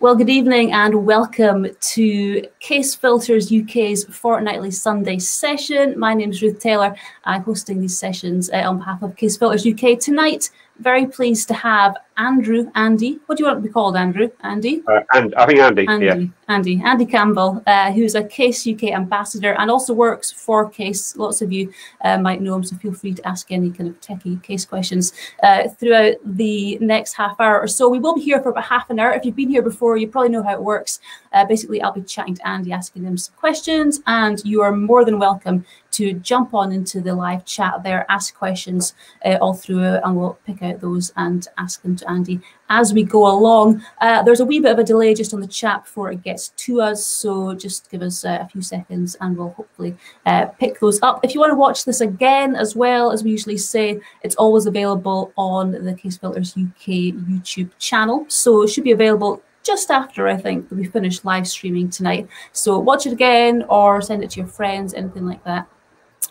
Well, good evening and welcome to Kase Filters UK's fortnightly Sunday session. My name is Ruth Taylor. I'm hosting these sessions on behalf of Kase Filters UK. Tonight, very pleased to have Andrew, Andy. What do you want to be called, Andrew? Andy? And I think Andy. Andy, yeah. Andy Campbell, who's a Kase UK ambassador and also works for Kase. Lots of you might know him, so feel free to ask any kind of techie Kase questions throughout the next half hour or so. We will be here for about half an hour. If you've been here before, you probably know how it works. Basically, I'll be chatting to Andy, asking him some questions, and you are more than welcome to jump on into the live chat there, ask questions all through, and we'll pick out those and ask them to Andy as we go along. There's a wee bit of a delay just on the chat before it gets to us, so just give us a few seconds and we'll hopefully pick those up. If you want to watch this again as well, as we usually say, it's always available on the Kase Filters UK YouTube channel, so it should be available just after, I think, that we finish live streaming tonight. So watch it again or send it to your friends, anything like that.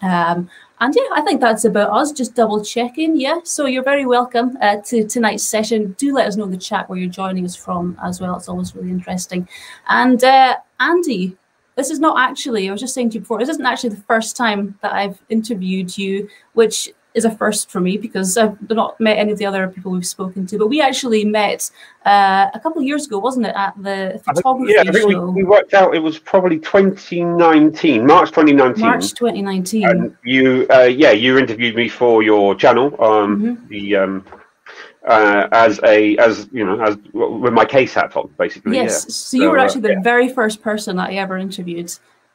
And yeah, I think that's about us, just double checking. Yeah, so you're very welcome to tonight's session. Do let us know in the chat where you're joining us from as well. It's always really interesting. And Andy, this is not actually, I was just saying to you before, this isn't actually the first time that I've interviewed you, which is a first for me because I've not met any of the other people we've spoken to, but we actually met a couple of years ago, wasn't it, at the photography show? Yeah, I think we worked out it was probably 2019, March 2019. March 2019. And you, yeah, you interviewed me for your channel, as with my Kase hat on, basically. Yes, yeah. So you were actually the very first person that I ever interviewed.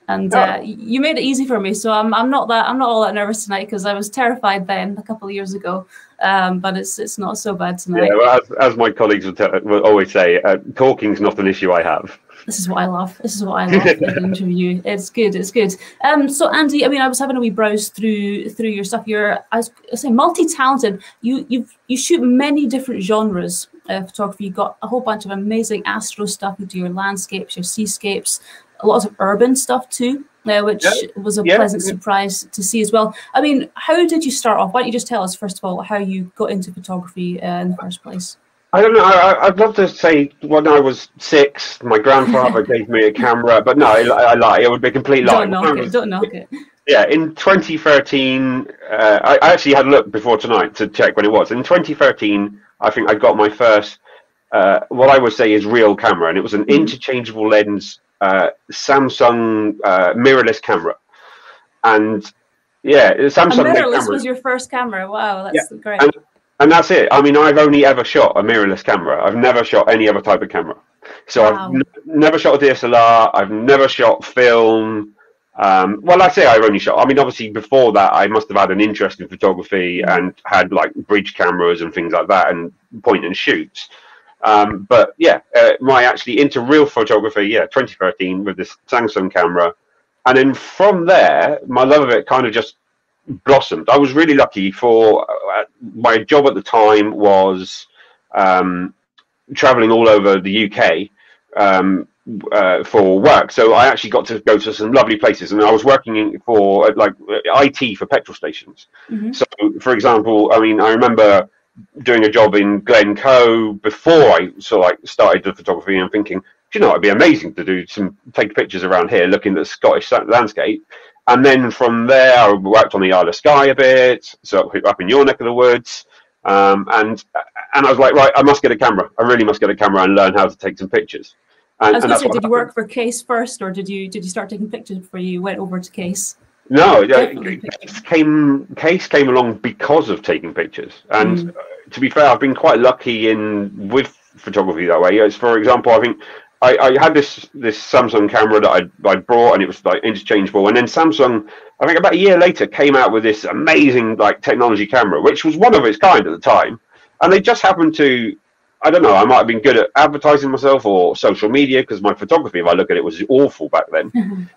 And you made it easy for me, so I'm not all that nervous tonight because I was terrified then a couple of years ago. But it's not so bad tonight. Yeah, well, as my colleagues will always say, talking's not an issue I have. This is what I love. This is what I love in an interview. It's good. It's good. So Andy, I mean, I was having a wee browse through your stuff. I was multi-talented. You shoot many different genres of photography. You've got a whole bunch of amazing astro stuff. You do your landscapes, your seascapes. Lots of urban stuff too, which was a pleasant surprise to see as well. I mean, how did you start off? Why don't you just tell us, first of all, how you got into photography in the first place? I don't know. I'd love to say when I was 6, my grandfather gave me a camera, but no, I lie. It would be a complete lie. Don't knock it. Yeah, in 2013, I actually had a look before tonight to check when it was. In 2013, I think I got my first, what I would say is real camera, and it was an interchangeable lens Samsung mirrorless camera. And yeah, Samsung a mirrorless was your first camera. Wow, that's great. And that's it. I mean, I've only ever shot a mirrorless camera. I've never shot any other type of camera. So I've never shot a DSLR. I've never shot film. Well, I say I've only shot. I mean, obviously before that, I must have had an interest in photography and had like bridge cameras and things like that and point and shoots. But yeah, my actually into real photography, 2013 with this Samsung camera. And then from there, my love of it kind of just blossomed. I was really lucky for my job at the time was traveling all over the UK for work. So I actually got to go to some lovely places, and I was working for like IT for petrol stations. So for example, I mean, I remember doing a job in Glen Coe before I started the photography and thinking, do you know, it'd be amazing to do take pictures around here looking at the Scottish landscape. And then from there, I worked on the Isle of Skye a bit, so up in your neck of the woods. And I was like, right, I must get a camera. I really must get a camera and learn how to take some pictures. And I was going to say, did you work for Kase first, or did you start taking pictures before you went over to Kase? No, Kase came along because of taking pictures, and to be fair, I've been quite lucky with photography that way. It's, for example, I think I had this Samsung camera that I brought, and it was like interchangeable. And then Samsung, I think about a year later, came out with this amazing like technology camera, which was one of its kind at the time. And they just happened to, I don't know, I might have been good at advertising myself or social media, because my photography, if I look at it, was awful back then.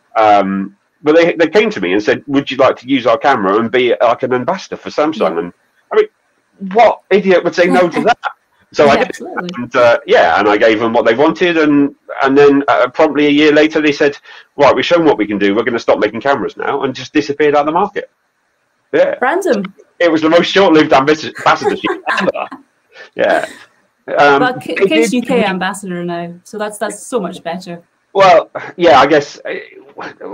But they came to me and said, would you like to use our camera and be like an ambassador for Samsung? And I mean, what idiot would say no to that? So I did, and, and I gave them what they wanted. And then promptly a year later, they said, right, we've shown what we can do. We're going to stop making cameras now, and just disappeared out of the market. Yeah. Random. It was the most short-lived ambassadorship ever. Yeah. But Kase UK ambassador now, so that's so much better. Well, yeah, I guess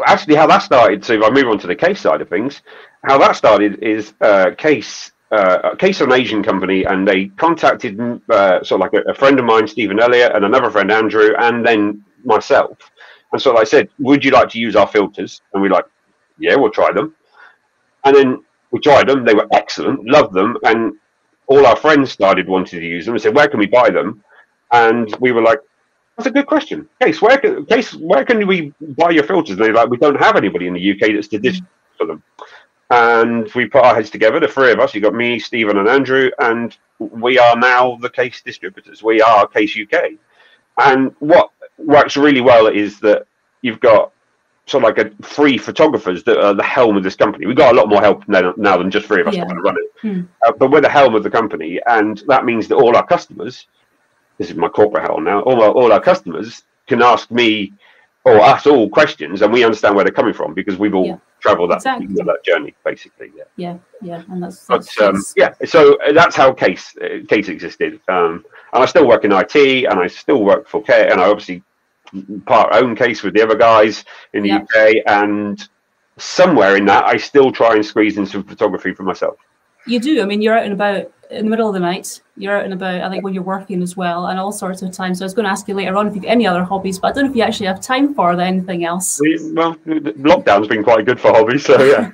actually how that started. So if I move on to the Kase side of things, how that started is Kase are an Asian company, and they contacted sort of like a friend of mine, Stephen Elliott, and another friend, Andrew, and then myself. And so I said, would you like to use our filters? And we're like, yeah, we'll try them. And then we tried them. They were excellent, loved them. And all our friends started wanting to use them and said, where can we buy them? And we were like, that's a good question. Kase, where can we buy your filters? And they're like, we don't have anybody in the UK that's did this for them. And we put our heads together, the three of us, you got me, Stephen and Andrew, and we are now the Kase distributors. We are Kase UK. And what works really well is that you've got sort of like a three photographers that are the helm of this company. We've got a lot more help now than just three of us trying to run it. But we're the helm of the company, and that means that all our customers, this is my corporate helm now, all our customers can ask me or us all questions, and we understand where they're coming from because we've all traveled that, that journey, basically. Yeah. And that's so that's how Kase existed. And I still work in IT, and I still work for Kase, and I obviously own Kase with the other guys in the UK, and somewhere in that I still try and squeeze in some photography for myself. You do. I mean, you're out and about in the middle of the night. You're out and about, I think, when you're working as well, and all sorts of times. So I was going to ask you later on if you've any other hobbies, but I don't know if you actually have time for anything else. Well, lockdown's been quite good for hobbies, so yeah.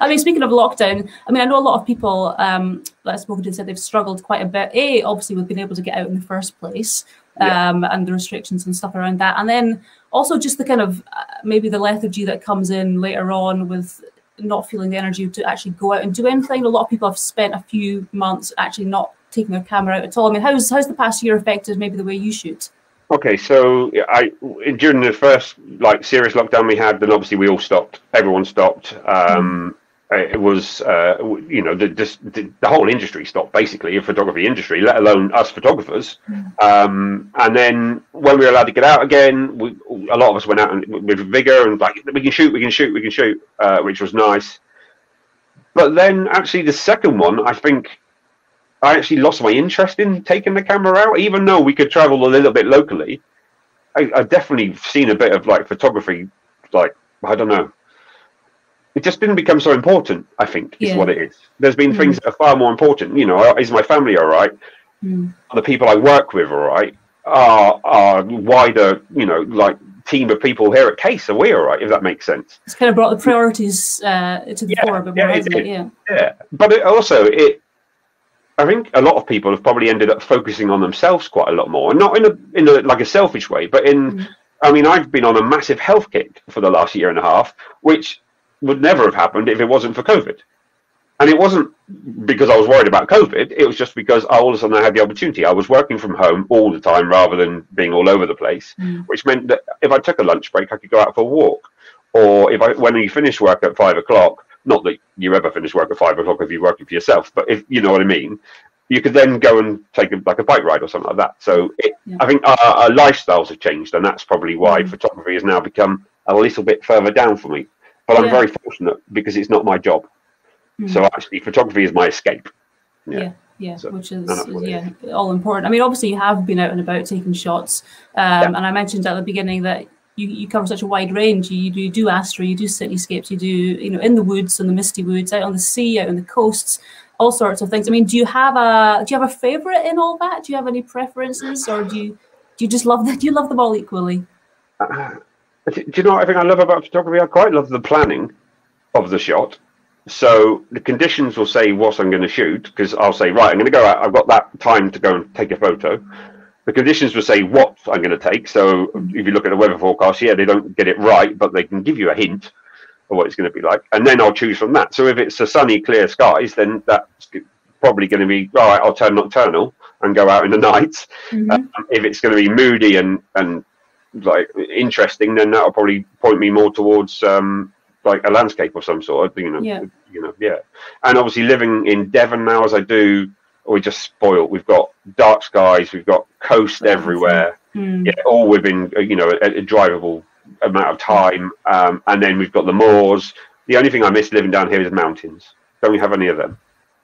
I mean, speaking of lockdown, I mean, I know a lot of people that I've spoken to said they've struggled quite a bit, obviously with being able to get out in the first place, and the restrictions and stuff around that. And then also just the kind of maybe the lethargy that comes in later on with not feeling the energy to actually go out and do anything. A lot of people have spent a few months actually not taking their camera out at all. I mean, how's the past year affected maybe the way you shoot? Okay, so during the first like serious lockdown we had, then obviously we all stopped. Everyone stopped. It was you know, the whole industry stopped, basically, the photography industry, let alone us photographers. And then when we were allowed to get out again, a lot of us went out with vigor and like, we can shoot, which was nice. But then actually the second one, I think I actually lost my interest in taking the camera out, even though we could travel a little bit locally. I've definitely seen a bit of like photography, like, I don't know, it just didn't become so important, I think, is what it is. There's been things that are far more important. You know, is my family all right? Are the people I work with all right? Are wider, you know, like team of people here at Kase, are we all right, if that makes sense? It's kind of brought the priorities to the fore a bit more, isn't it? Yeah. But it also, I think a lot of people have probably ended up focusing on themselves quite a lot more, and not in a like a selfish way, but in, I mean, I've been on a massive health kick for the last year and a half, which would never have happened if it wasn't for COVID. And it wasn't because I was worried about COVID. It was just because all of a sudden I had the opportunity. I was working from home all the time rather than being all over the place, which meant that if I took a lunch break, I could go out for a walk. Or when you finish work at 5 o'clock, not that you ever finish work at 5 o'clock if you're working for yourself, but if you know what I mean, you could then go and take like a bike ride or something like that. So I think our lifestyles have changed, and that's probably why photography has now become a little bit further down for me. But I'm very fortunate because it's not my job. So actually, photography is my escape. So, which is all important. I mean, obviously, you have been out and about taking shots. And I mentioned at the beginning that you cover such a wide range. You do astro, you do cityscapes, you do, you know, in the woods, in the misty woods, out on the sea, out on the coasts, all sorts of things. I mean, do you have a favorite in all that? Do you have any preferences, or do you just love that? Do you love them all equally? Do you know what I think I love about photography? I quite love the planning of the shot. So the conditions will say what I'm going to shoot, because I'll say, right, I'm going to go out. I've got that time to go and take a photo. The conditions will say what I'm going to take. So if you look at the weather forecast, yeah, they don't get it right, but they can give you a hint of what it's going to be like. And then I'll choose from that. So if it's a sunny, clear skies, then that's probably going to be, all right, I'll turn nocturnal and go out in the night. If it's going to be moody and like interesting, then that'll probably point me more towards like a landscape of some sort, you know. And obviously living in Devon now, as I do, we're just spoiled. We've got dark skies, we've got coast everywhere, all within, you know, a drivable amount of time, and then we've got the moors. The only thing I miss living down here is mountains. Don't we have any of them?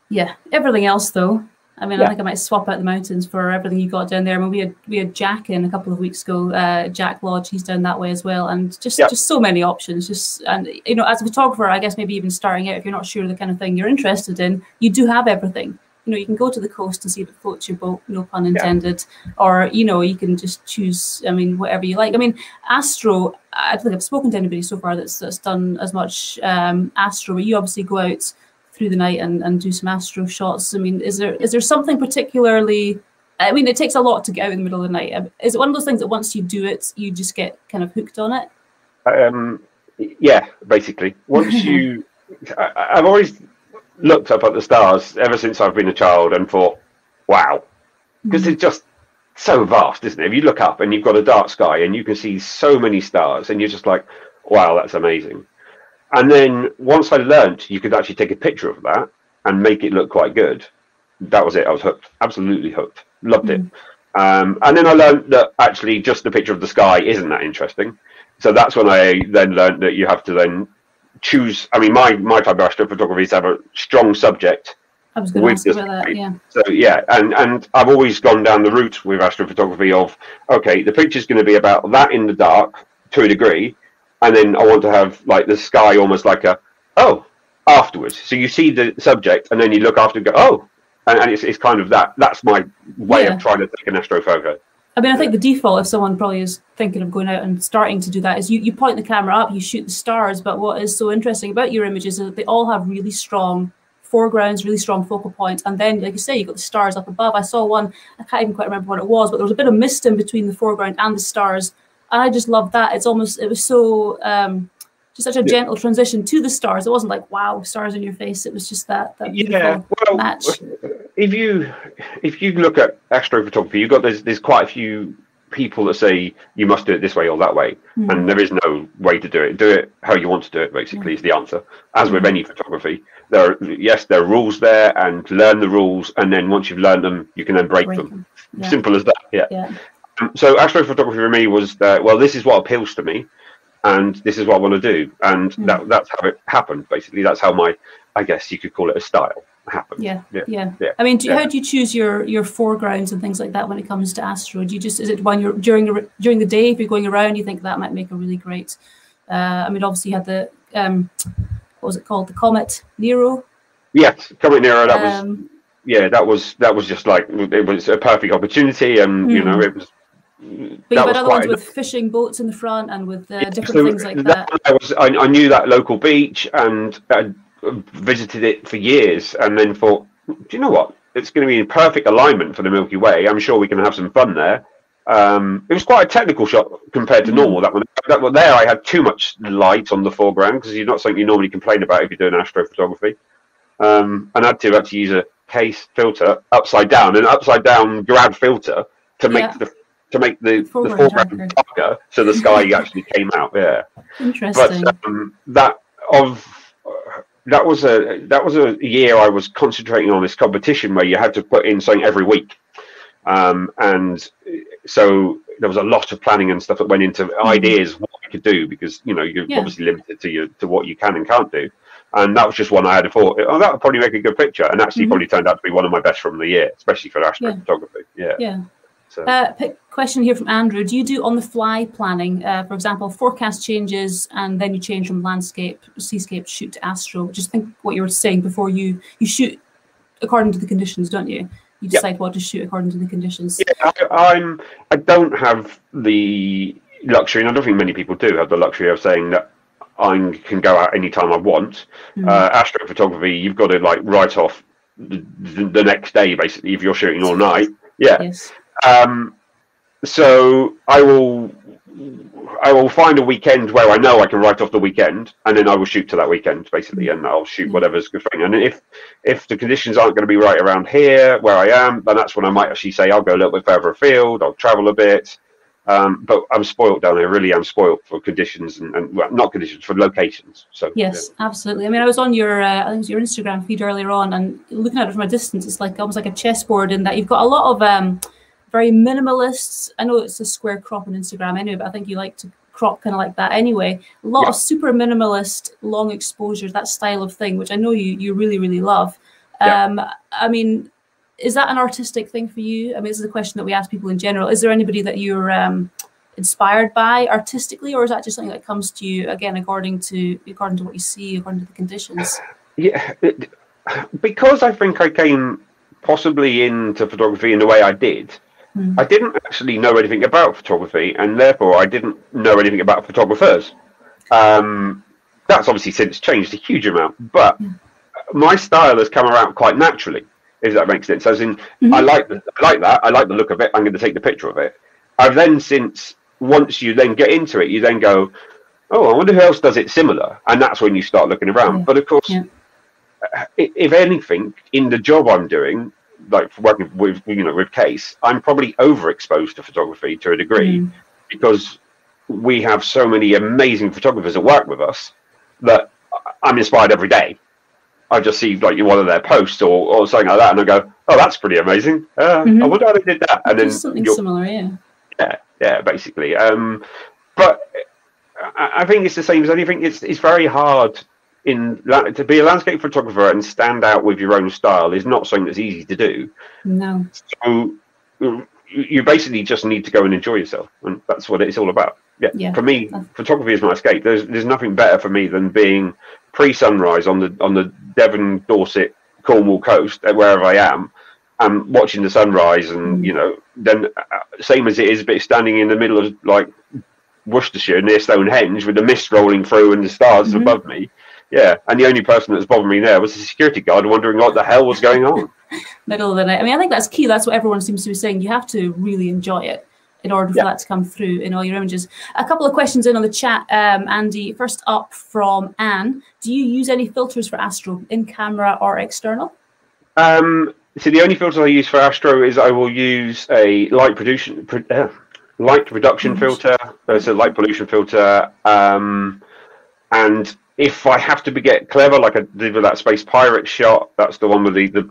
Yeah, everything else though. I mean, yeah. I think I might swap out the mountains for everything you got down there. I mean, we had Jack in a couple of weeks ago, Jack Lodge. He's down that way as well, and just so many options. And you know, as a photographer, I guess maybe even starting out, if you're not sure the kind of thing you're interested in, you do have everything. You know, you can go to the coast and see if it floats your boat, no pun intended, or, you know, you can just choose, I mean, whatever you like. I mean, astro, I don't think I've spoken to anybody so far that's done as much astro, but you obviously go out through the night and do some astro shots. I mean, is there something particularly, I mean, it takes a lot to get out in the middle of the night. Is it one of those things that once you do it, you just get kind of hooked on it? Yeah, basically. Once you, I've always looked up at the stars ever since I've been a child and thought, wow, because it's just so vast, isn't it? If you look up and you've got a dark sky and you can see so many stars and you're just like, wow, that's amazing. And then once I learned you could actually take a picture of that and make it look quite good, that was it. I was hooked, absolutely hooked, loved it. And then I learned that actually just the picture of the sky isn't that interesting. So that's when I then learned that you have to then choose. I mean, my type of astrophotography is to have a strong subject. I was going to ask about that, yeah. So yeah, and I've always gone down the route with astrophotography of, okay, the picture's going to be about that in the dark to a degree, and then I want to have like the sky almost like a, oh, afterwards. So you see the subject and then you look after and go, oh, and it's kind of that. That's my way of trying to take an astrophoto. I mean, I think the default, if someone probably is thinking of going out and starting to do that, is you point the camera up, you shoot the stars. But what is so interesting about your images is that they all have really strong foregrounds, really strong focal points. And then, like you say, you've got the stars up above. I saw one, I can't even quite remember what it was, but there was a bit of mist in between the foreground and the stars. And I just loved that. It's almost, it was so, just such a gentle transition to the stars. It wasn't like, wow, stars in your face. It was just that beautiful match. If you look at astrophotography, you've got there's quite a few people that say you must do it this way or that way, and there is no way to do it. Do it how you want to do it, basically, is the answer. As with any photography, there are rules there, and learn the rules, and then once you've learned them, you can then break them. Yeah. Simple as that. Yeah. So astrophotography for me was that, well, this is what appeals to me, and this is what I want to do, and that's how it happened. Basically, that's how my, I guess you could call it a style. Happen. Yeah. I mean, how do you choose your foregrounds and things like that when it comes to astro? Do you just, is it when you're during the day, if you're going around, you think that might make a really great? I mean, obviously you had the what was it called? The comet Nero. Yes, comet Nero. That was that was just like, it was a perfect opportunity, and you know, it was. But you've had other ones with fishing boats in the front and with different things like that. I knew that local beach and. Visited it for years and then thought, do you know what, it's going to be in perfect alignment for the Milky Way. I'm sure we can have some fun there. It was quite a technical shot compared to normal, that one there. I had too much light on the foreground, because you're not something you normally complain about if you're doing astrophotography, and I had to actually use a Kase filter upside down grad filter to make the foreground darker, so the sky actually came out. Interesting. But that was a year I was concentrating on this competition where you had to put in something every week, and so there was a lot of planning and stuff that went into ideas what I could do, because you know you're obviously limited to what you can and can't do, and that was just one I had thought, oh, that would probably make a good picture, and actually probably turned out to be one of my best from the year, especially for astrophotography. So. Question here from Andrew. Do you do on-the-fly planning? For example, forecast changes, and then you change from landscape, seascape, shoot to astro. Just think what you were saying before. You shoot according to the conditions, don't you? You decide what to shoot according to the conditions. Yeah, I don't have the luxury, and I don't think many people do have the luxury of saying that I can go out any time I want. Astrophotography, you've got to like write off the next day, basically, if you're shooting all night. So I will find a weekend where I know I can write off the weekend, and then I will shoot to that weekend, basically, and I'll shoot whatever's good for me. And if the conditions aren't going to be right around here where I am, then that's when I might actually say I'll go a little bit further afield, I'll travel a bit. But I'm spoiled down there, really. I'm spoiled for conditions and well, not conditions, for locations. So absolutely. I mean, I was on your I think it was your Instagram feed earlier on, and looking at it from a distance, it's like almost like a chessboard, in that you've got a lot of very minimalists. I know it's a square crop on Instagram anyway, but I think you like to crop kind of like that anyway. A lot of super minimalist, long exposures, that style of thing, which I know you really love. I mean, Is that an artistic thing for you? I mean, this is a question that we ask people in general. Is there anybody that you're inspired by artistically, or is that just something that comes to you again according to what you see, according to the conditions? Yeah, because I think I came possibly into photography in the way I did. Mm. I didn't actually know anything about photography, and therefore I didn't know anything about photographers. That's obviously since changed a huge amount, but yeah, my style has come around quite naturally, if that makes sense. As in, mm-hmm, I like the look of it, I'm going to take the picture of it. I've then since, once you then get into it, you then go, oh, I wonder who else does it similar, and that's when you start looking around. Yeah. But of course, yeah, if anything, in the job I'm doing, like working with, you know, with Kase, I'm probably overexposed to photography to a degree, mm, because we have so many amazing photographers that work with us that I'm inspired every day. I just see like one of their posts or something like that, and I go, "Oh, that's pretty amazing. Mm-hmm. I wonder how they did that." And then something similar, yeah. Yeah, yeah, basically. But I think it's the same as anything. It's very hard to be a landscape photographer and stand out with your own style is not something that's easy to do. No. So you basically just need to go and enjoy yourself, and that's what it's all about. Yeah, yeah. For me, photography is my escape. There's nothing better for me than being pre-sunrise on the Devon, Dorset, Cornwall coast, wherever I am, and watching the sunrise, and you know, then same as it is, but standing in the middle of like Worcestershire near Stonehenge with the mist rolling through and the stars mm-hmm. above me. Yeah, and the only person that was bothering me there was the security guard wondering what the hell was going on. Middle of the night. I mean, I think that's key. That's what everyone seems to be saying. You have to really enjoy it in order for yeah. that to come through in all your images. A couple of questions in on the chat, Andy. First up from Anne. Do you use any filters for Astro, in camera or external? So the only filter I use for Astro is I will use a light reduction filter, so light pollution filter, and if I have to get clever, like I did with that Space Pirate shot, that's the one with the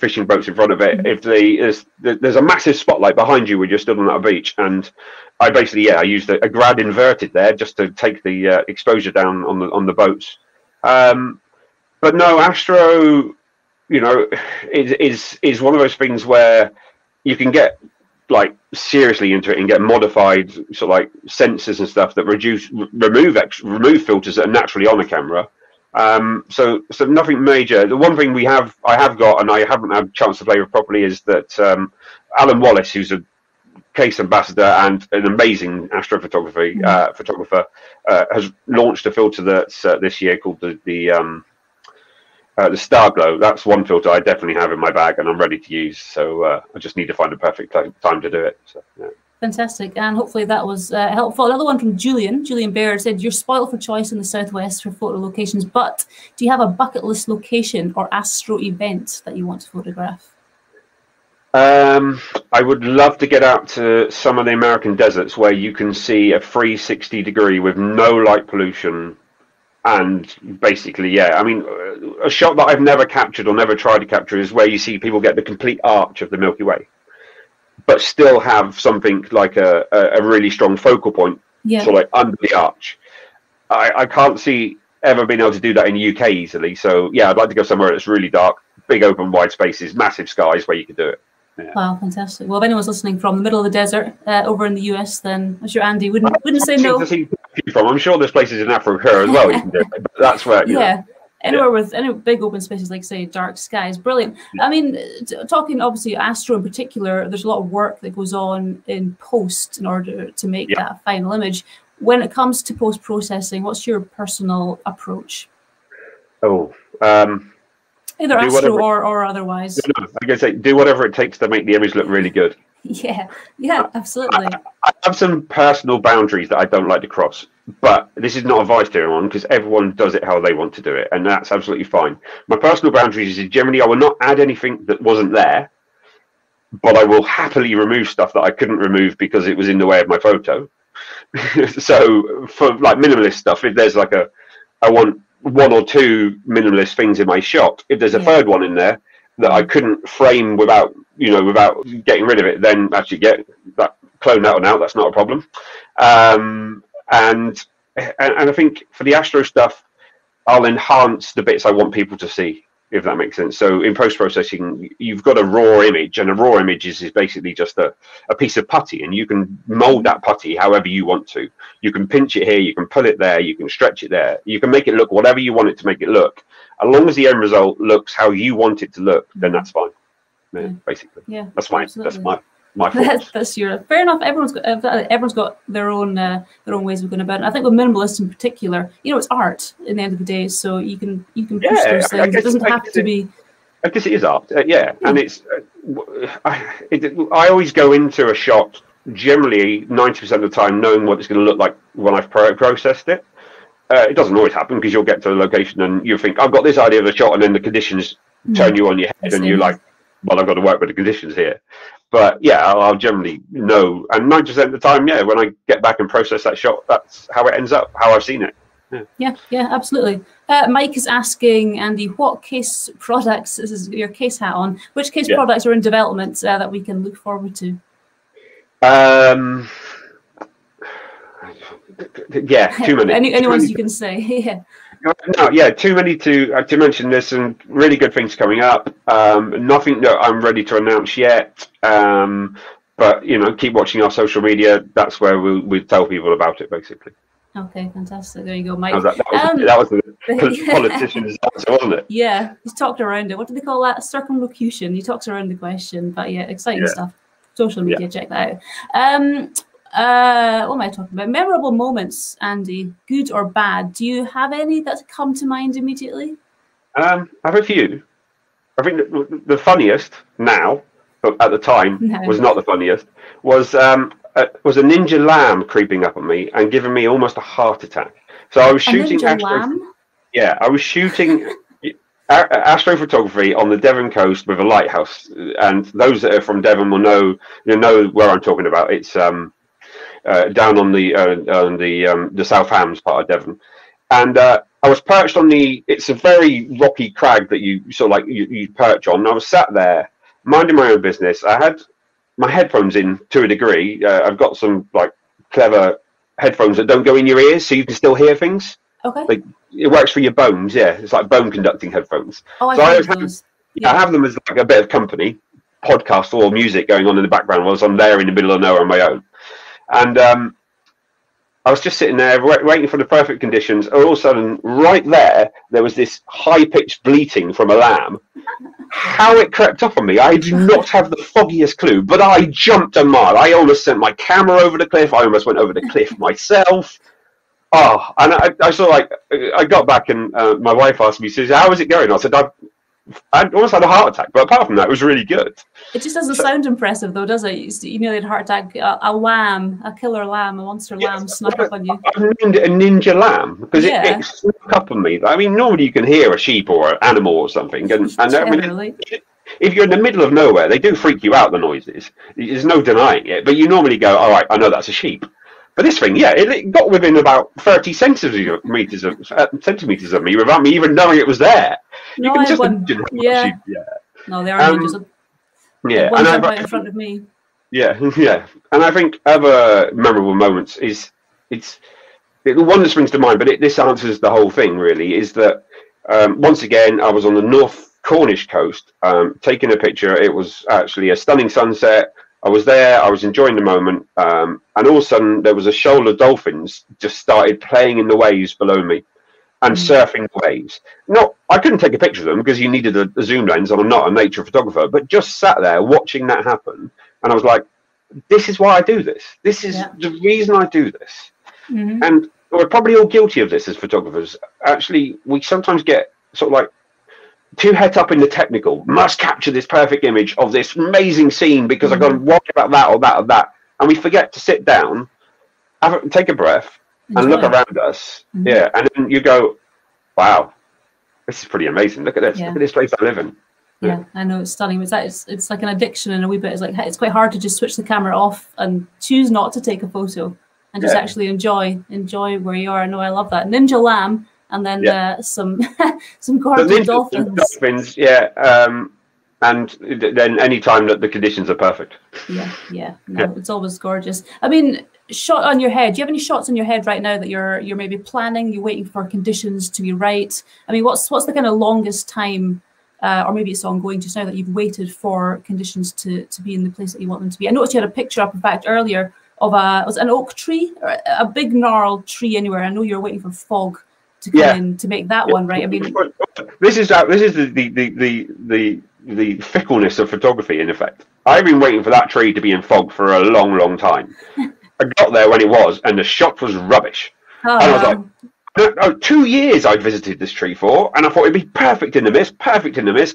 fishing boats in front of it. Mm-hmm. If there's a massive spotlight behind you when you're stood on that beach, and I basically, yeah, I used a grad inverted there just to take the exposure down on the boats. But no, Astro, you know, is one of those things where you can get like seriously into it and get modified sort of like sensors and stuff that remove filters that are naturally on a camera, so nothing major. The one thing I have got and I haven't had a chance to play with properly is that Alan Wallace, who's a Kase ambassador and an amazing astrophotography photographer, has launched a filter that's this year called the Starglow. That's one filter I definitely have in my bag and I'm ready to use, so I just need to find a perfect time to do it. So, yeah. Fantastic, and hopefully that was helpful. Another one from Julian Baird said, you're spoiled for choice in the southwest for photo locations, but do you have a bucket list location or astro event that you want to photograph? I would love to get out to some of the American deserts where you can see a 360 degree with no light pollution. And basically, yeah, I mean, a shot that I've never captured or never tried to capture is where you see people get the complete arch of the Milky Way, but still have something like a really strong focal point, yeah, so like under the arch. I can't see ever being able to do that in the UK easily. So yeah, I'd like to go somewhere that's really dark, big open wide spaces, massive skies where you can do it. Yeah. Wow, fantastic. Well, if anyone's listening from the middle of the desert over in the US, then I'm sure Andy wouldn't say no. I'm sure there's places in Africa as well you can do it, but that's where, you yeah know, anywhere yeah. with any big open spaces, like say dark skies, brilliant. I mean, talking obviously astro in particular, there's a lot of work that goes on in post in order to make yeah. that final image. When it comes to post processing, what's your personal approach? Oh, either astro whatever, or otherwise. No, I'm gonna say do whatever it takes to make the image look really good. Yeah, yeah, absolutely. I have some personal boundaries that I don't like to cross, but this is not advice to anyone because everyone does it how they want to do it, and that's absolutely fine. My personal boundaries is generally I will not add anything that wasn't there, but I will happily remove stuff that I couldn't remove because it was in the way of my photo. So for like minimalist stuff, if there's like I want one or two minimalist things in my shot, if there's a yeah. third one in there that I couldn't frame without, you know, without getting rid of it, then actually get that clone out and out. That's not a problem. And I think for the astro stuff, I'll enhance the bits I want people to see. if that makes sense. So in post-processing, you've got a raw image, and a raw image is basically just a piece of putty, and you can mold that putty however you want to. You can pinch it here, you can pull it there, you can stretch it there. You can make it look whatever you want it to make it look. As long as the end result looks how you want it to look, then that's fine, basically. Yeah, that's my that's your fair enough. Everyone's got their own ways of going about it. I think with minimalists in particular, you know, it's art in the end of the day, so you can push those things. It doesn't have to be. I guess it is art. And it's I always go into a shot generally 90% of the time knowing what it's going to look like when I've processed it. It doesn't always happen, because you'll get to the location and you think, I've got this idea of a shot, and then the conditions turn you on your head, and you're like, well, I've got to work with the conditions here. But yeah, I'll generally know, and 90% of the time, when I get back and process that shot, that's how it ends up, how I've seen it. Yeah, absolutely. Mike is asking, Andy, what Kase products, this is your Kase hat on, which Kase products are in development that we can look forward to? Too many. Any ones you can say. Too many to mention. There's some really good things coming up. Nothing that I'm ready to announce yet. But you know, keep watching our social media. That's where we tell people about it, basically. Okay, fantastic. There you go, Mike. That was the politician's answer, wasn't it? Yeah, he's talked around it. What do they call that? Circumlocution. He talks around the question. But yeah, exciting stuff. Social media, check that out. What am I talking about? Memorable moments, Andy, good or bad? Do you have any that come to mind immediately? I have a few. I think the funniest now, but at the time was not the funniest, was a ninja lamb creeping up on me and giving me almost a heart attack. So I was shooting astrophotography on the Devon coast with a lighthouse, and those that are from Devon will know where I'm talking about. It's down on the South Hams part of Devon, and I was perched on the. It's a very rocky crag that you sort of like you perch on. And I was sat there minding my own business. I had my headphones in to a degree. I've got some like clever headphones that don't go in your ears, so you can still hear things. Okay. Like, it works for your bones. Yeah, it's like bone conducting headphones. Oh, I have them as like a bit of company, podcast or music going on in the background whilst I'm there in the middle of nowhere on my own. And I was just sitting there waiting for the perfect conditions. And all of a sudden, right there was this high-pitched bleating from a lamb. How it crept up on me, I do not have the foggiest clue, but I jumped a mile. I almost sent my camera over the cliff. I almost went over the cliff myself. Oh, and I sort of like, I got back and my wife asked me, she says, how is it going? I said, I almost had a heart attack, but apart from that, it was really good. It just doesn't sound impressive, though, does it? You nearly had a heart attack. A lamb, a killer lamb, a monster lamb snuck up on you. I named it a ninja lamb because it snuck up on me. I mean, normally you can hear a sheep or an animal or something, and I mean, if you're in the middle of nowhere, they do freak you out. The noises, there's no denying it. But you normally go, all right, I know that's a sheep. But this thing, it got within about 30 centimetres of me without me even knowing it was there. You can just imagine. No, they are just right in front of me. Yeah. And I think other memorable moments is the one that springs to mind, but this answers the whole thing really, is that once again, I was on the North Cornish coast taking a picture. It was actually a stunning sunset. I was there, I was enjoying the moment, and all of a sudden there was a shoal of dolphins just started playing in the waves below me and surfing the waves. I couldn't take a picture of them because you needed a zoom lens, and I'm not a nature photographer, but just sat there watching that happen, and I was like, this is why I do this. This is the reason I do this. And we're probably all guilty of this as photographers. Actually, we sometimes get sort of like too het up in the technical, must capture this perfect image of this amazing scene because I've got to worry about that or that or that, and we forget to sit down, take a breath, and look around us. And then you go, wow, this is pretty amazing. Look at this. Look at this place I live in. Yeah, I know, it's stunning. It's like an addiction in a wee bit. It's like it's quite hard to just switch the camera off and choose not to take a photo and just actually enjoy where you are. I know, I love that ninja lamb. And then some gorgeous dolphins. And then any time that the conditions are perfect. It's always gorgeous. I mean, shot on your head. Do you have any shots on your head right now that you're maybe planning? You're waiting for conditions to be right. I mean, what's the kind of longest time or maybe it's ongoing just now, that you've waited for conditions to be in the place that you want them to be. I noticed you had a picture up, in fact, earlier of an oak tree, or a big gnarled tree anywhere. I know you're waiting for fog to come in to make that one, right? I mean, this is the fickleness of photography, in effect. I've been waiting for that tree to be in fog for a long, long time. I got there when it was, and the shot was rubbish. And I was like, no, 2 years I'd visited this tree for, and I thought it'd be perfect in the mist,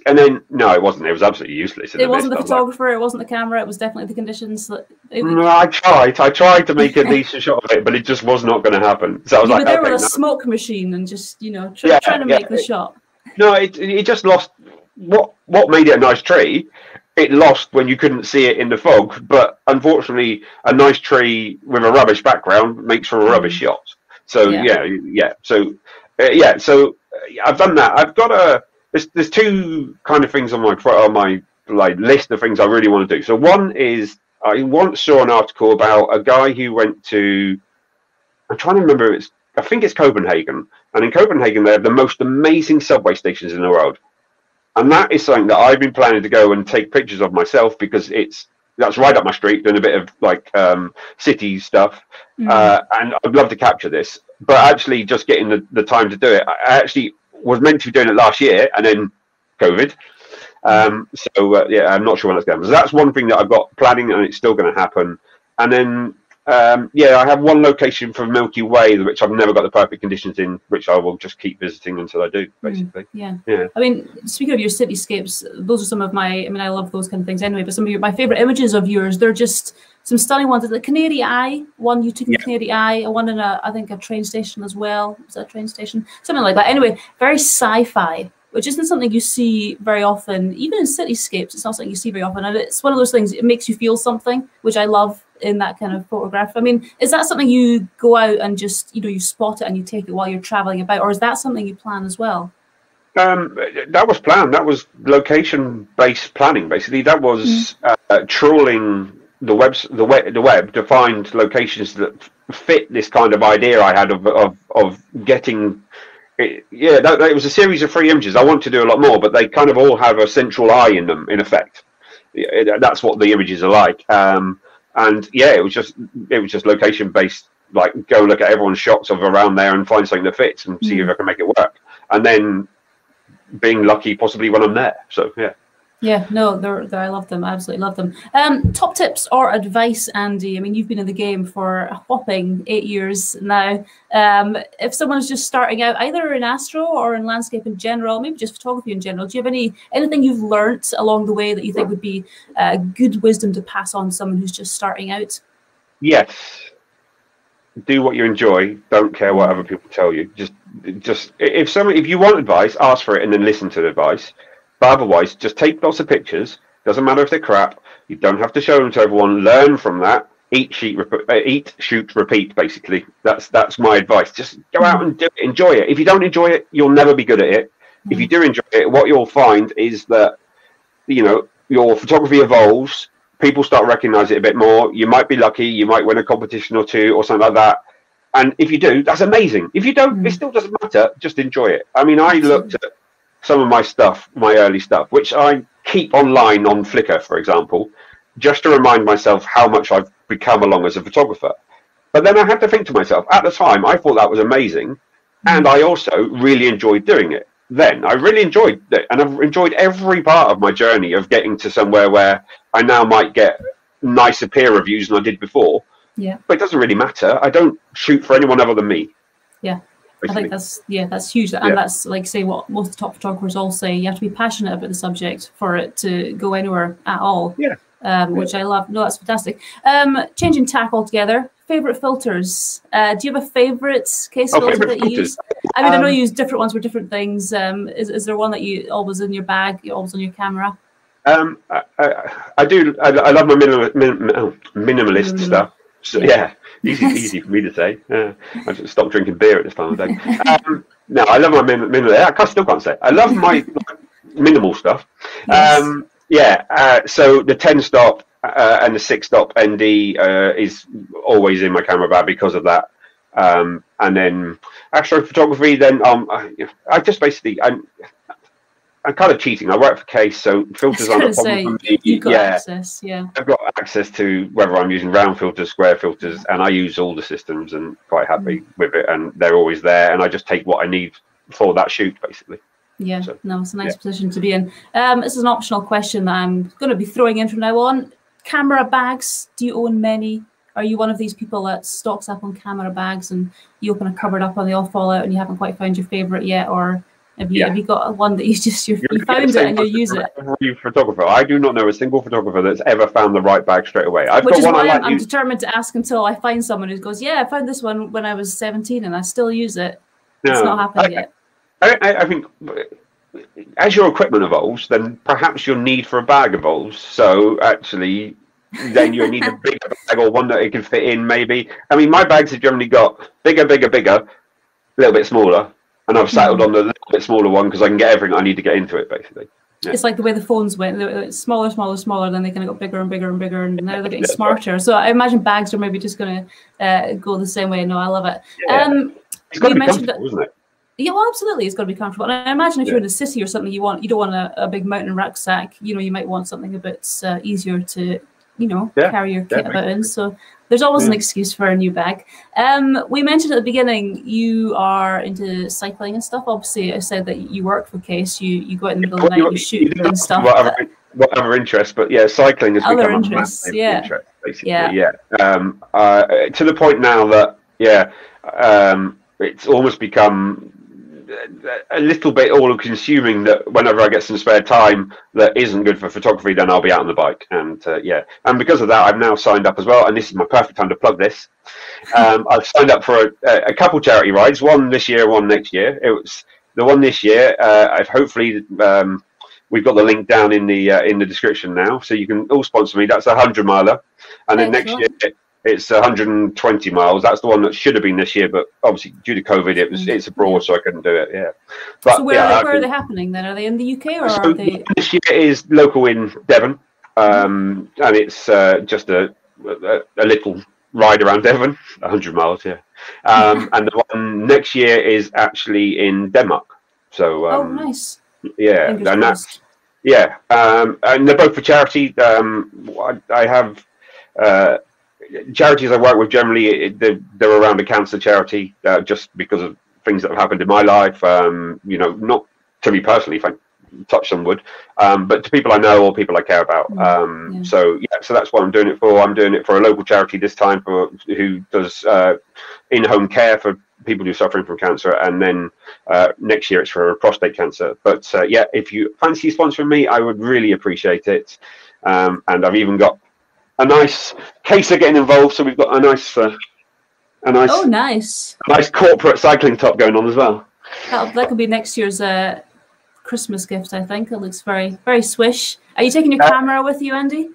and then, no, it wasn't. It was absolutely useless. It wasn't the photographer, it wasn't the camera, it was definitely the conditions. No, I tried to make a decent shot of it, but it just was not going to happen. So I was like, there was a smoke machine and just, you know, trying to make the shot. No, it just lost. What made it a nice tree, it lost when you couldn't see it in the fog. But unfortunately, a nice tree with a rubbish background makes for a rubbish shot. So So I've done that. I've got there's two kind of things on my like list of things I really want to do. So one is I once saw an article about a guy who went to, I'm trying to remember, I think it's Copenhagen, and in Copenhagen they have the most amazing subway stations in the world. And that is something that I've been planning to go and take pictures of myself, because that's right up my street, doing a bit of like city stuff. And I'd love to capture this, but actually just getting the time to do it. I actually was meant to be doing it last year, and then COVID. I'm not sure when that's going to happen. So that's one thing that I've got planning, and it's still going to happen. And then, I have one location for Milky Way, which I've never got the perfect conditions in, which I will just keep visiting until I do, basically. I mean, speaking of your cityscapes, those are some of I love those kind of things anyway, but some of my favourite images of yours, they're just some stunning ones. The Canary Eye, one you took in Canary Eye, one in I think a train station as well. Was that a train station? Something like that. Anyway, very sci-fi, which isn't something you see very often. Even in cityscapes, it's not something you see very often. And it's one of those things, it makes you feel something, which I love in that kind of photograph. I mean, is that something you go out and just, you know, you spot it and you take it while you're traveling about, or is that something you plan as well? That was planned. That was location-based planning, basically. That was trawling the web to find locations that fit this kind of idea I had of getting it. It was a series of 3 images. I want to do a lot more, but they kind of all have a central eye in them, in effect. That's what the images are like. And yeah, it was just location based, like go look at everyone's shots of around there and find something that fits and see if I can make it work. And then being lucky possibly when I'm there. So yeah. Yeah, no, they're, I love them. I absolutely love them. Top tips or advice, Andy? I mean, you've been in the game for a whopping 8 years now. If someone's just starting out, either in astro or in landscape in general, maybe just photography in general, do you have anything you've learnt along the way that you think would be good wisdom to pass on to someone who's just starting out? Yes. Do what you enjoy. Don't care what other people tell you. Just if you want advice, ask for it and then listen to the advice. But otherwise, just take lots of pictures. Doesn't matter if they're crap. You don't have to show them to everyone. Learn from that. Eat, shoot, repeat, basically. That's my advice. Just go out and do it. Enjoy it. If you don't enjoy it, you'll never be good at it. If you do enjoy it, what you'll find is that, you know, your photography evolves. People start recognizing it a bit more. You might be lucky. You might win a competition or two or something like that. And if you do, that's amazing. If you don't, it still doesn't matter. Just enjoy it. I mean, I looked at some of my stuff, my early stuff, which I keep online on Flickr, for example, just to remind myself how much I've become along as a photographer. But then I had to think to myself, at the time, I thought that was amazing. And I also really enjoyed doing it. Then I really enjoyed it. And I've enjoyed every part of my journey of getting to somewhere where I now might get nicer peer reviews than I did before. Yeah. But it doesn't really matter. I don't shoot for anyone other than me. Yeah. Basically. I think that's huge, and that's like say what most top photographers all say. You have to be passionate about the subject for it to go anywhere at all. Which I love. No, that's fantastic. Changing tack altogether. Favorite filters? Do you have a favorite Kase filter that you use? I mean, I know you use different ones for different things. Is there one that you always in your bag? You're always on your camera? I do. I love my minimalist stuff. So, easy for me to say. I just stopped drinking beer at this time of day. No, I love my minimal. I still can't say. I love my minimal stuff. Yes. So the 10-stop and the 6-stop ND is always in my camera bag because of that. And then astrophotography. Then I just basically I'm kind of cheating. I work for Kase, so filters aren't a problem for me. You've got access, yeah. I've got access to whether I'm using round filters, square filters, and I use all the systems and quite happy with it. And they're always there, and I just take what I need for that shoot, basically. Yeah, so, no, it's a nice position to be in. This is an optional question that I'm going to be throwing in from now on. Camera bags, do you own many? Are you one of these people that stocks up on camera bags and you open a cupboard up and they all fall out and you haven't quite found your favourite yet? Or have you, have you got one that you just, you found it and you use it? Photographer. I do not know a single photographer that's ever found the right bag straight away. I've got one I like. I'm determined to ask until I find someone who goes, yeah, I found this one when I was 17 and I still use it. No, it's not happened yet. I think as your equipment evolves, then perhaps your need for a bag evolves. So actually, then you need a bigger bag or one that it can fit in, maybe. I mean, my bags have generally got bigger, bigger, bigger, a little bit smaller. And I've settled on the little bit smaller one because I can get everything I need to get into it, basically. Yeah. It's like the way the phones went. It's smaller, smaller, smaller, then they kind of got bigger and bigger and bigger, and now they're getting smarter. So I imagine bags are maybe just going to go the same way. No, I love it. Yeah. It's got to be comfortable, isn't it? Yeah, well, absolutely, it's got to be comfortable. And I imagine if you're in a city or something, you don't want a big mountain rucksack. You know, you might want something a bit easier to, you know, carry your kit about in. So there's always an excuse for a new bag. We mentioned at the beginning you are into cycling and stuff. Obviously, I said that you work for Kase. You go out in the middle of the night, you shoot and stuff. Whatever interest, but yeah, cycling has become a massive interest, basically. Yeah. To the point now that it's almost become a little bit all-consuming that whenever I get some spare time that isn't good for photography, then I'll be out on the bike. And and because of that, I've now signed up as well, and this is my perfect time to plug this. I've signed up for a couple charity rides, one this year, one next year. It was the one this year. I've hopefully we've got the link down in the description now, so you can all sponsor me. That's a 100-miler, and then next year it's 120 miles. That's the one that should have been this year, but obviously due to COVID, it's abroad, so I couldn't do it. Yeah, but so where are they happening then? Are they in the UK or are they? This year is local in Devon, and it's just a little ride around Devon, 100 miles. Yeah, and the one next year is actually in Denmark. So oh, nice. Yeah, and that's and they're both for charity. I have. Charities I work with generally, they're around a cancer charity, just because of things that have happened in my life, you know, not to me personally, if I touch some wood, but to people I know or people I care about. So that's what I'm doing it for. I'm doing it for a local charity this time who does in-home care for people who are suffering from cancer, and then next year it's for prostate cancer. But if you fancy sponsoring me, I would really appreciate it. And I've even got a nice Kase are getting involved, so we've got a nice corporate cycling top going on as well. That could be next year's Christmas gift, I think. It looks very, very swish. Are you taking your camera with you, Andy?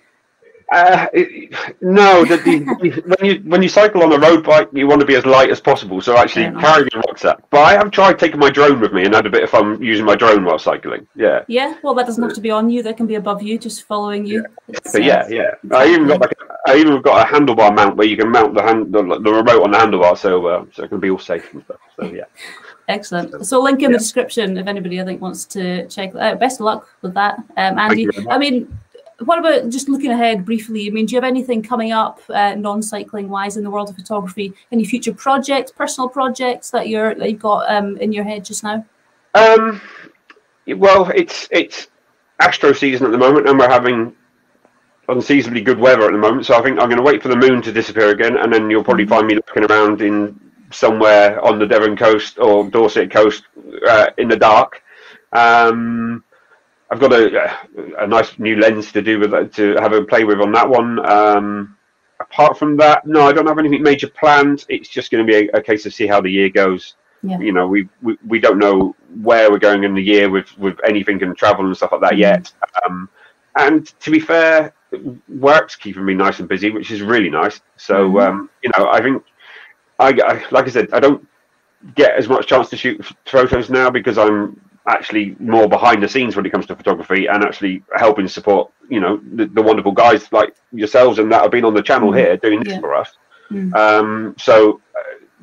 No. When you cycle on a road bike, you want to be as light as possible. So actually, carry your rucksack. But I have tried taking my drone with me and had a bit of fun using my drone while cycling. Yeah. Yeah. Well, that doesn't have to be on you. That can be above you, just following you. Yeah. But exactly. I even got a handlebar mount where you can mount the remote on the handlebar, so it can be all safe and stuff. So yeah. Excellent. So link in the description if anybody I think wants to check that out. Best of luck with that, Andy. I mean, what about just looking ahead briefly? I mean, do you have anything coming up non-cycling wise in the world of photography? Any future projects, personal projects that you've got in your head just now? Well, it's astro season at the moment, and we're having unseasonably good weather at the moment. So I think I'm going to wait for the moon to disappear again, and then you'll probably find me looking around in somewhere on the Devon coast or Dorset coast in the dark. I've got a nice new lens to have a play with on that one. Apart from that, no, I don't have anything major planned. It's just going to be a Kase of see how the year goes. Yeah. You know, we don't know where we're going in the year with anything and travel and stuff like that yet. And to be fair, work's keeping me nice and busy, which is really nice. So you know, I think like I said, I don't get as much chance to shoot photos now because I'm actually more behind the scenes when it comes to photography and actually helping support, you know, the wonderful guys like yourselves and that have been on the channel here doing this for us. So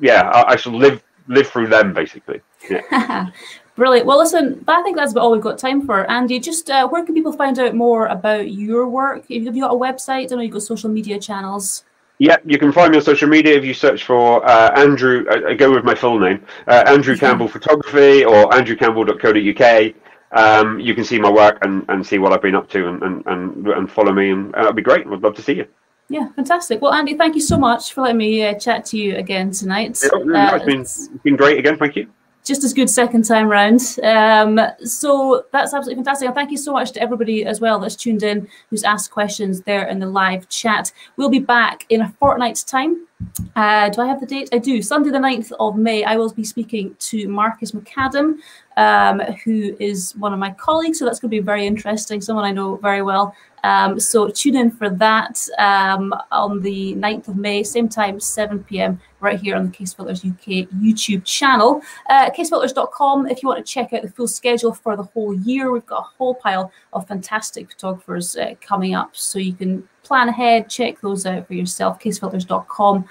I shall live through them, basically. Yeah. Brilliant. Well, listen, I think that's about all we've got time for. Andy, just where can people find out more about your work? Have you got a website? I know you've got social media channels. Yeah, you can find me on social media if you search for Andrew, I go with my full name, Andrew Campbell Photography or andrewcampbell.co.uk. You can see my work and see what I've been up to and follow me, and that'd be great. I'd love to see you. Yeah, fantastic. Well, Andy, thank you so much for letting me chat to you again tonight. Yeah, it's been great again, thank you. Just as good second time round. So that's absolutely fantastic. And thank you so much to everybody as well that's tuned in, who's asked questions there in the live chat. We'll be back in a fortnight's time. Do I have the date? I do. Sunday the 9th of May, I will be speaking to Marcus McAdam, who is one of my colleagues. So that's going to be very interesting, someone I know very well. So tune in for that on the 9th of May, same time, 7 p.m, right here on the Kase Filters UK YouTube channel. Kasefilters.com if you want to check out the full schedule for the whole year. We've got a whole pile of fantastic photographers coming up, so you can plan ahead, check those out for yourself, kasefilters.com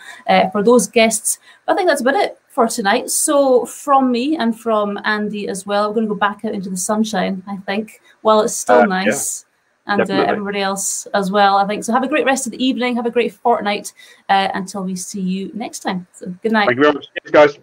for those guests. But I think that's about it for tonight. So from me and from Andy as well, we're going to go back out into the sunshine, I think, while it's still nice. Yeah. And everybody else as well, I think. So have a great rest of the evening. Have a great fortnight until we see you next time. So good night. Thank you very much. Thanks, guys.